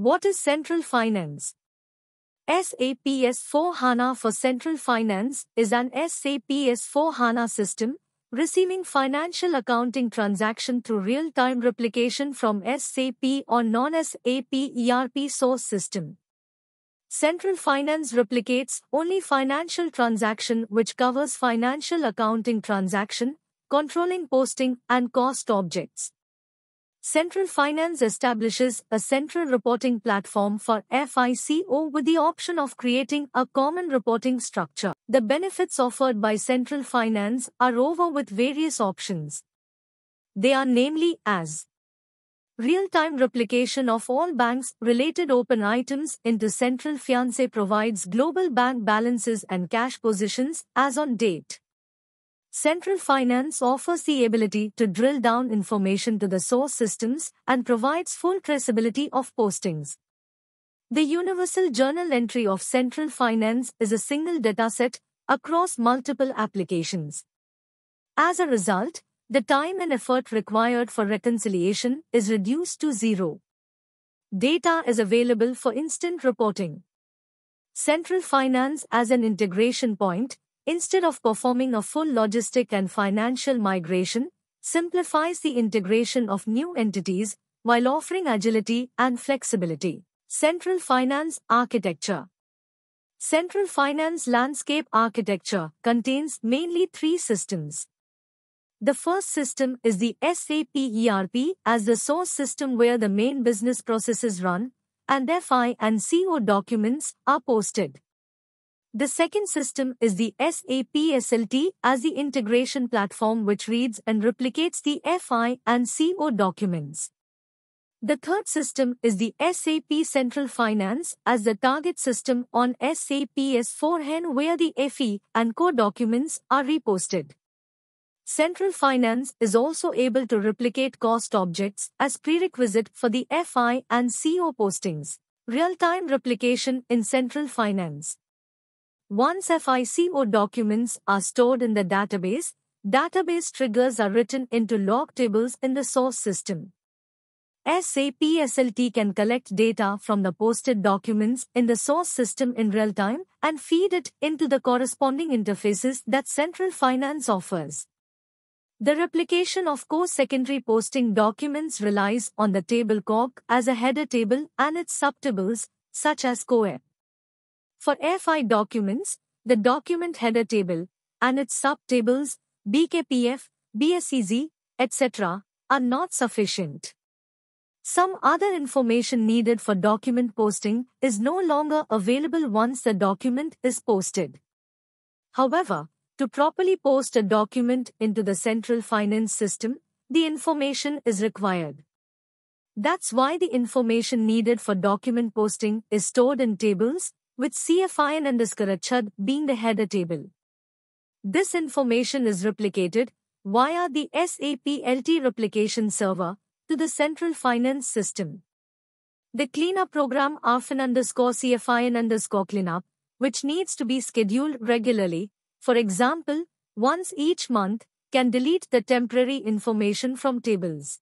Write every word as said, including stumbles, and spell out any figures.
What is Central Finance? SAP S four HANA for Central Finance is an SAP S four HANA system, receiving financial accounting transaction through real-time replication from SAP or non-SAP E R P source system. Central Finance replicates only financial transaction which covers financial accounting transaction, controlling posting and cost objects. Central Finance establishes a central reporting platform for F I C O with the option of creating a common reporting structure. The benefits offered by Central Finance are over with various options. They are namely as real-time replication of all banks' related open items into Central Finance provides global bank balances and cash positions as on date. Central Finance offers the ability to drill down information to the source systems and provides full traceability of postings. The universal journal entry of Central Finance is a single dataset across multiple applications. As a result, the time and effort required for reconciliation is reduced to zero. Data is available for instant reporting. Central Finance as an integration point, instead of performing a full logistic and financial migration, simplifies the integration of new entities while offering agility and flexibility. Central Finance Architecture. Central Finance Landscape Architecture contains mainly three systems. The first system is the SAP E R P as the source system where the main business processes run, and F I and C O documents are posted. The second system is the SAP S L T as the integration platform which reads and replicates the F I and C O documents. The third system is the SAP Central Finance as the target system on SAP S four HANA where the F I and C O documents are reposted. Central Finance is also able to replicate cost objects as prerequisite for the F I and C O postings. Real-time replication in Central Finance. Once F I C O documents are stored in the database, database triggers are written into log tables in the source system. SAP S L T can collect data from the posted documents in the source system in real time and feed it into the corresponding interfaces that Central Finance offers. The replication of co-secondary posting documents relies on the table C O G as a header table and its subtables, such as C O E P. For F I documents, the document header table and its subtables, B K P F, B S E Z, et cetera, are not sufficient. Some other information needed for document posting is no longer available once the document is posted. However, to properly post a document into the Central Finance system, the information is required. That's why the information needed for document posting is stored in tables, with C F I N underscore ACHAD being the header table. This information is replicated via the SAP L T replication server to the Central Finance system. The cleanup program ARFIN underscore C F I N underscore CLEANUP, which needs to be scheduled regularly, for example, once each month, can delete the temporary information from tables.